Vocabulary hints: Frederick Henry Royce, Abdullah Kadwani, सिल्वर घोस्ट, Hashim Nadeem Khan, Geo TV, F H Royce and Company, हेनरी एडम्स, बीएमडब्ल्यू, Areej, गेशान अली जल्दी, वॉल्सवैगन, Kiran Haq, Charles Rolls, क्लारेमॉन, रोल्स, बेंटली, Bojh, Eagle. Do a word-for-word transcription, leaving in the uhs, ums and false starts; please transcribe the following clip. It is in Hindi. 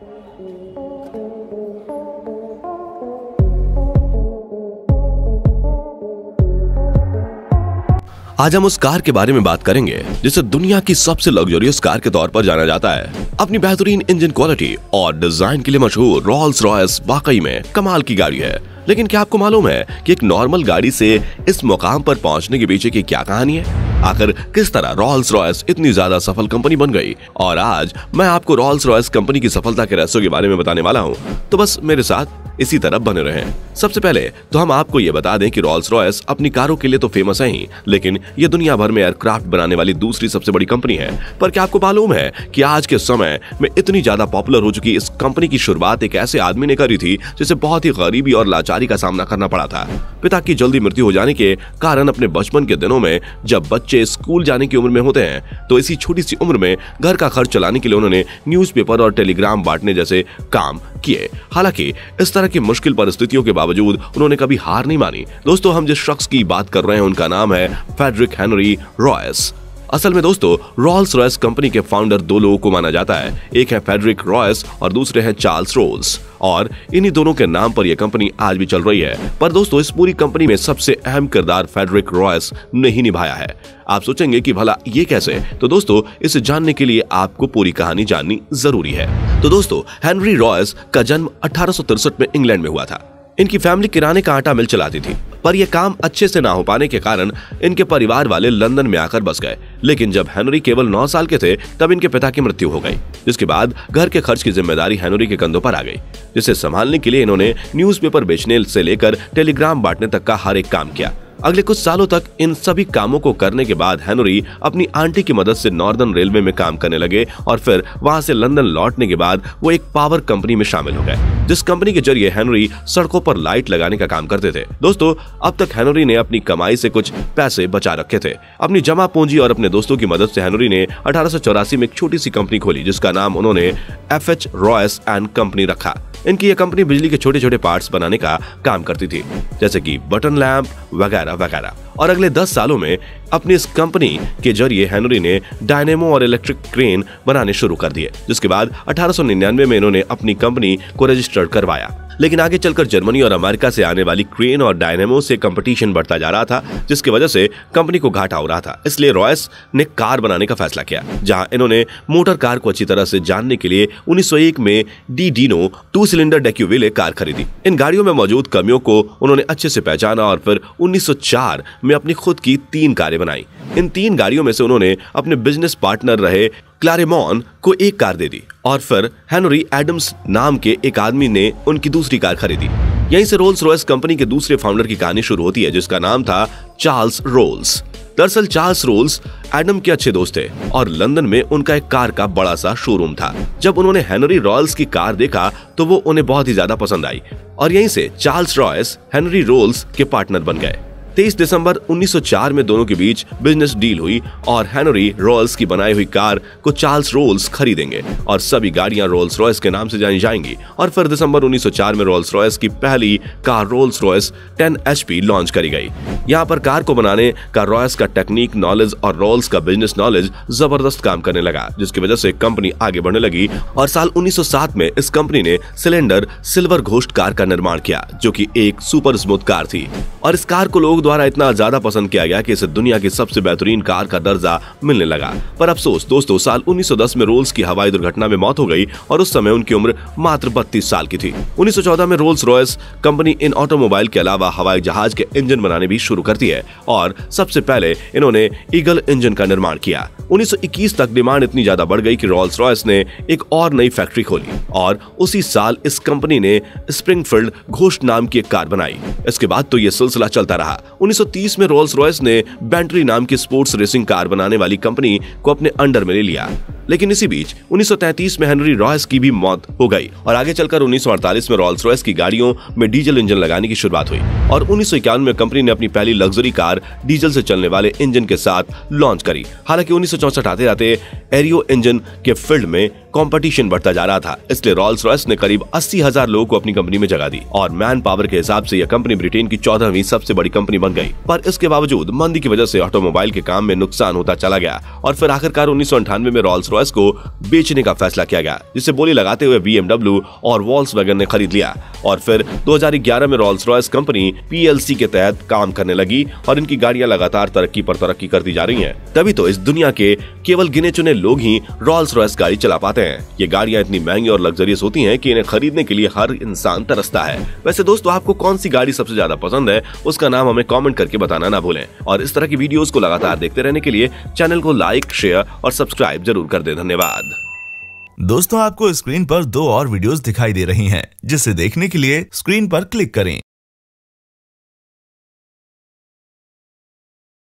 आज हम उस कार के बारे में बात करेंगे जिसे दुनिया की सबसे लग्जरियस कार के तौर पर जाना जाता है। अपनी बेहतरीन इंजन क्वालिटी और डिजाइन के लिए मशहूर रोल्स रॉयस वाकई में कमाल की गाड़ी है, लेकिन क्या आपको मालूम है कि एक नॉर्मल गाड़ी से इस मुकाम पर पहुंचने के पीछे की क्या कहानी है? आखिर किस तरह रोल्स रॉयस इतनी ज्यादा सफल कंपनी बन गई? और आज मैं आपको रोल्स रॉयस कंपनी की सफलता के रहस्यों के बारे में बताने वाला हूँ, तो बस मेरे साथ इसी तरफ बने रहें। सबसे पहले तो हम आपको ये बता दें कि रोल्स रॉयस अपनी कारों के लिए तो फेमस है ही, लेकिन ये दुनिया भर में एयरक्राफ्ट बनाने वाली दूसरी सबसे बड़ी कंपनी है। पर क्या आपको मालूम है कि आज के समय में इतनी ज्यादा पॉपुलर हो चुकी इस कंपनी की शुरुआत एक ऐसे आदमी ने करी थी जिसे बहुत ही गरीबी और लाचारी का सामना करना पड़ा था। पिता की जल्दी मृत्यु हो जाने के कारण अपने बचपन के दिनों में जब बच्चे स्कूल जाने की उम्र में होते हैं तो इसी छोटी सी उम्र में घर का खर्च चलाने के लिए उन्होंने न्यूज़पेपर और टेलीग्राम बांटने जैसे काम किए। हालांकि इस तरह की मुश्किल परिस्थितियों के बावजूद उन्होंने कभी हार नहीं मानी। दोस्तों, हम जिस शख्स की बात कर रहे हैं उनका नाम है फ्रेडरिक हेनरी रॉयस। असल में दोस्तों, रोल्स रॉयस कंपनी के फाउंडर दो लोगों को माना जाता है, एक है फ्रेडरिक रॉयस और दूसरे हैं चार्ल्स रोल्स, और इन्हीं दोनों के नाम पर यह कंपनी आज भी चल रही है। पर दोस्तों, इस पूरी कंपनी में सबसे अहम किरदार फ्रेडरिक रॉयस ने ही निभाया है। आप सोचेंगे कि भला ये कैसे? तो दोस्तों, इसे जानने के लिए आपको पूरी कहानी जाननी जरूरी है। तो दोस्तों, हेनरी रॉयस का जन्म अठारह सौ तिरसठ में इंग्लैंड में हुआ था। इनकी फैमिली किराने का आटा मिल चलाती थी, पर यह काम अच्छे से ना हो पाने के कारण इनके परिवार वाले लंदन में आकर बस गए। लेकिन जब हेनरी केवल नौ साल के थे तब इनके पिता की मृत्यु हो गई, जिसके बाद घर के खर्च की जिम्मेदारी हेनरी के कंधों पर आ गई, जिसे संभालने के लिए इन्होंने न्यूज़पेपर बेचने से लेकर टेलीग्राम बांटने तक का हर एक काम किया। अगले कुछ सालों तक इन सभी कामों को करने के बाद हेनरी अपनी आंटी की मदद से नॉर्दर्न रेलवे में काम करने लगे और फिर वहां से लंदन लौटने के बाद वो एक पावर कंपनी में शामिल हो गए, जिस कंपनी के जरिए हेनरी सड़कों पर लाइट लगाने का काम करते थे। दोस्तों, अब तक हेनरी ने अपनी कमाई से कुछ पैसे बचा रखे थे। अपनी जमा पूंजी और अपने दोस्तों की मदद से हेनरी ने अठारह सौ चौरासी में एक छोटी सी कंपनी खोली, जिसका नाम उन्होंने F H Royce and company रखा। इनकी यह कंपनी बिजली के छोटे छोटे पार्ट्स बनाने का काम करती थी, जैसे कि बटन लैंप वगैरह वगैरह। और अगले दस सालों में अपनी इस कंपनी के जरिए हेनरी ने डायनेमो और इलेक्ट्रिक क्रेन बनाने शुरू कर दिए, जिसके बाद अठारह सौ निन्यानवे में इन्होंने अपनी कंपनी को रजिस्टर करवाया। लेकिन आगे चलकर जर्मनी और अमेरिका से आने वाली क्रेन और डायनेमो से कंपटीशन बढ़ता जा रहा था, जिसकी वजह से कंपनी को घाटा हो रहा था। इसलिए रॉयस ने कार बनाने का फैसला किया, जहां इन्होंने मोटर कार को अच्छी तरह से जानने के लिए उन्नीस सौ एक में De Dion two cylinder Decauville car खरीदी। इन गाड़ियों में मौजूद कमियों को उन्होंने अच्छे से पहचाना और फिर उन्नीस सौ चार में अपनी खुद की तीन कारें बनाई। इन तीन गाड़ियों में से उन्होंने अपने बिजनेस पार्टनर रहे क्लारेमॉन को एक कार दे दी और फिर हेनरी एडम्स नाम के एक आदमी ने उनकी दूसरी कार खरीदी। यहीं से रोल्स रॉयस कंपनी के दूसरे फाउंडर की कहानी शुरू होती है, जिसका नाम था चार्ल्स रोल्स। दरअसल चार्ल्स रोल्स एडम के अच्छे दोस्त थे और लंदन में उनका एक कार का बड़ा सा शोरूम था। जब उन्होंने हेनरी रॉयस की कार देखा तो वो उन्हें बहुत ही ज्यादा पसंद आई और यहीं से चार्ल्स रॉयस हेनरी रोल्स के पार्टनर बन गए। तेईस दिसंबर उन्नीस सौ चार में दोनों के बीच बिजनेस डील हुई और हेनरी रॉयस की बनाई हुई कार को चार्ल्स रोल्स खरीदेंगे और सभी गाड़ियां रोल्स रॉयस के नाम से जानी जाएंगी। और फिर दिसंबर उन्नीस सौ चार में रोल्स रॉयस की पहली car रोल्स Royce ten H P launch करी गई। यहां पर कार को बनाने का रॉयस का टेक्निक नॉलेज और रोल्स का बिजनेस नॉलेज जबरदस्त काम करने लगा, जिसकी वजह से कंपनी आगे बढ़ने लगी और साल उन्नीस सौ सात में इस कंपनी ने सिलेंडर सिल्वर घोस्ट कार का निर्माण किया, जो की एक सुपर स्मूथ कार थी और इस कार को लोग द्वारा इतना ज्यादा पसंद किया गया कि इसे दुनिया की सबसे बेहतरीन कार का दर्जा मिलने लगा। पर अफसोस दोस्तों, साल उन्नीस सौ दस में रोल्स की हवाई दुर्घटना में मौत हो गई और उस समय उनकी उम्र मात्र बत्तीस साल की थी। उन्नीस सौ चौदह में रोल्स रॉयस कंपनी इन ऑटोमोबाइल के अलावा हवाई जहाज के इंजन बनाने भी शुरू करती है और सबसे पहले इन्होंने ईगल इंजन का निर्माण किया। उन्नीस सौ इक्कीस तक डिमांड इतनी ज्यादा बढ़ गई कि रोल्स रॉयस ने एक और नई फैक्ट्री खोली और उसी साल इस कंपनी ने स्प्रिंगफील्ड घोस्ट नाम की एक कार बनाई। इसके बाद तो यह सिलसिला चलता रहा। उन्नीस सौ तीस में रोल्स रॉयस ने बेंटली नाम की स्पोर्ट्स रेसिंग कार बनाने वाली कंपनी को अपने अंडर में ले लिया। लेकिन इसी बीच उन्नीस सौ तैंतीस में हेनरी रॉयस की भी मौत हो गई और आगे चलकर उन्नीस सौ अड़तालीस में रोल्स रॉयस की गाड़ियों में डीजल इंजन लगाने की शुरुआत हुई और उन्नीस सौ इक्यावन में कंपनी ने अपनी पहली लग्जरी कार डीजल से चलने वाले इंजन के साथ लॉन्च करी। हालांकि उन्नीस सौ चौसठ आते आते एरियो इंजन के फील्ड में कंपटीशन बढ़ता जा रहा था, इसलिए रॉल्स रॉयस ने करीब अस्सी हजार लोगों को अपनी कंपनी में जगह दी और मैन पावर के हिसाब से यह कंपनी ब्रिटेन की चौदहवीं सबसे बड़ी कंपनी बन गई। पर इसके बावजूद मंदी की वजह से ऑटोमोबाइल के काम में नुकसान होता चला गया और फिर आखिरकार उन्नीस सौ अंठानवे में रॉल्स रॉयस को बेचने का फैसला किया गया, जिसे बोली लगाते हुए बीएमडब्ल्यू और वॉल्सवैगन ने खरीद लिया। और फिर दो हजार ग्यारह में रॉल्स रॉयस कंपनी पीएलसी के तहत काम करने लगी और इनकी गाड़ियां लगातार तरक्की पर तरक्की करती जा रही हैं। तभी तो इस दुनिया के केवल गिने चुने लोग ही रॉल्स रॉयस गाड़ी चला पाते हैं। ये गाड़ियां इतनी महंगी और लग्जरियस होती हैं कि इन्हें खरीदने के लिए हर इंसान तरसता है। वैसे दोस्तों, आपको कौन सी गाड़ी सबसे ज्यादा पसंद है उसका नाम हमें कॉमेंट करके बताना ना भूलें। और इस तरह की वीडियोस को लगातार देखते रहने के लिए चैनल को लाइक, शेयर और सब्सक्राइब जरूर कर दें। धन्यवाद। दोस्तों, आपको स्क्रीन पर दो और वीडियोस दिखाई दे रही हैं, जिसे देखने के लिए स्क्रीन पर क्लिक करें।